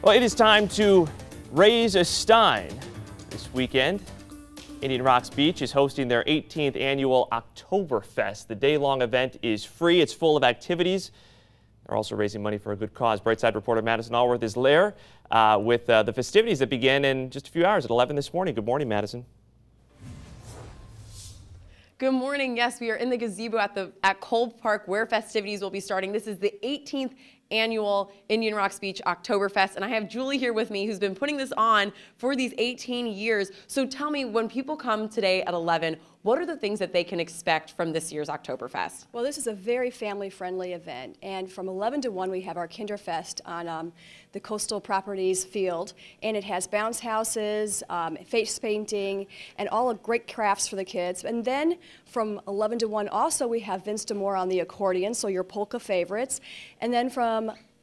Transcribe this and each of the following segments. Well, it is time to raise a stein this weekend. Indian Rocks Beach is hosting their 18th annual Oktoberfest. The day-long event is free. It's full of activities. They're also raising money for a good cause. Brightside reporter Madison Allworth is there with the festivities that begin in just a few hours at 11 this morning. Good morning, Madison. Good morning. Yes, we are in the gazebo at Cole Park where festivities will be starting. This is the 18th annual Indian Rocks Beach Oktoberfest, and I have Julie here with me who's been putting this on for these 18 years. So tell me, when people come today at 11, what are the things that they can expect from this year's Oktoberfest? Well, this is a very family-friendly event, and from 11 to 1 we have our Kinderfest on the Coastal Properties Field, and it has bounce houses, face painting, and all of great crafts for the kids. And then from 11 to 1 also we have Vince DeMore on the accordion, so your polka favorites. And then from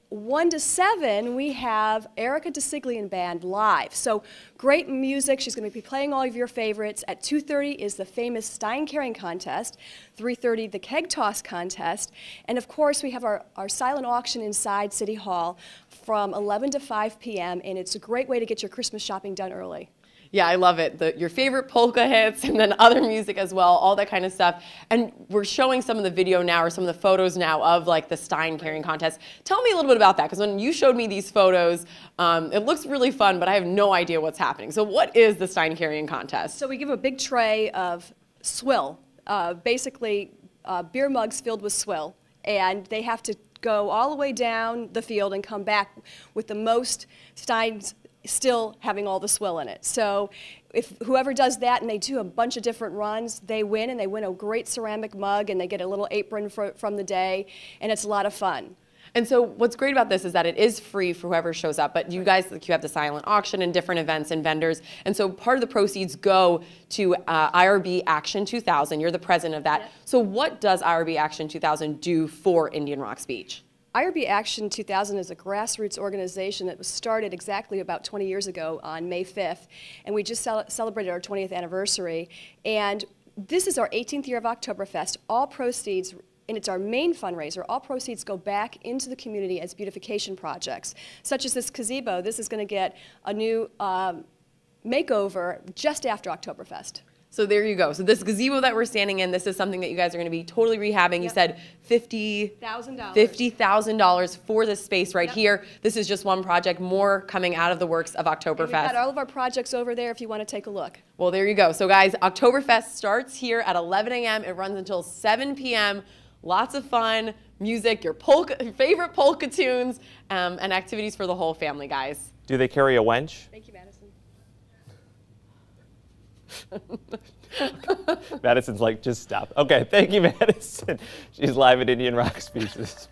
1 to 7, we have Erica DeSiglian Band live. So great music. She's going to be playing all of your favorites. At 2:30 is the famous stein carrying contest, 3:30 the keg toss contest, and of course we have our silent auction inside City Hall from 11 to 5 p.m. and it's a great way to get your Christmas shopping done early. Yeah, I love it. Your favorite polka hits and then other music as well, all that kind of stuff. And we're showing some of the video now or some of the photos now of like the stein carrying contest. Tell me a little bit about that, because when you showed me these photos, it looks really fun, but I have no idea what's happening. So what is the stein carrying contest? So we give a big tray of swill, basically beer mugs filled with swill, and they have to go all the way down the field and come back with the most steins still having all the swill in it. So if whoever does that and they do a bunch of different runs, they win, and they win a great ceramic mug and they get a little apron from the day, and it's a lot of fun. And so what's great about this is that it is free for whoever shows up, but you guys, like, you have the silent auction and different events and vendors, and so part of the proceeds go to IRB Action 2000. You're the president of that. Yeah. So what does IRB Action 2000 do for Indian Rocks Beach? IRB Action 2000 is a grassroots organization that was started exactly about 20 years ago on May 5th, and we just celebrated our 20th anniversary. And this is our 18th year of Oktoberfest. All proceeds, and it's our main fundraiser, all proceeds go back into the community as beautification projects, such as this gazebo. This is going to get a new makeover just after Oktoberfest. So there you go. So this gazebo that we're standing in, this is something that you guys are going to be totally rehabbing. Yep. You said $50,000 for this space right yep. here. This is just one project, more coming out of the works of Oktoberfest. We've got all of our projects over there if you want to take a look. Well, there you go. So guys, Oktoberfest starts here at 11 a.m. It runs until 7 p.m. Lots of fun, music, your favorite polka tunes, and activities for the whole family, guys. Do they carry a wench? Thank you, Madison. Madison's like, just stop. Okay, thank you, Madison. She's live at Indian Rocks Beach.